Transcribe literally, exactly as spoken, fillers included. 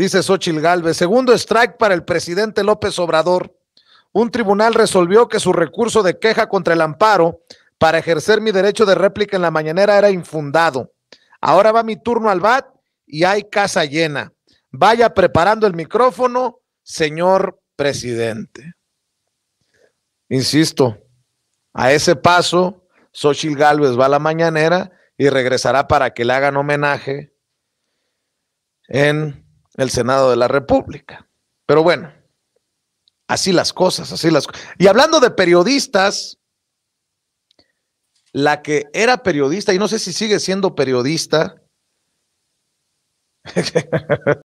Dice Xóchitl Gálvez, segundo strike para el presidente López Obrador. Un tribunal resolvió que su recurso de queja contra el amparo para ejercer mi derecho de réplica en la mañanera era infundado. Ahora va mi turno al B A T y hay casa llena. Vaya preparando el micrófono, señor presidente. Insisto, a ese paso, Xóchitl Gálvez va a la mañanera y regresará para que le hagan homenaje en el Senado de la República. Pero bueno, así las cosas, así las cosas. Y hablando de periodistas, la que era periodista, y no sé si sigue siendo periodista.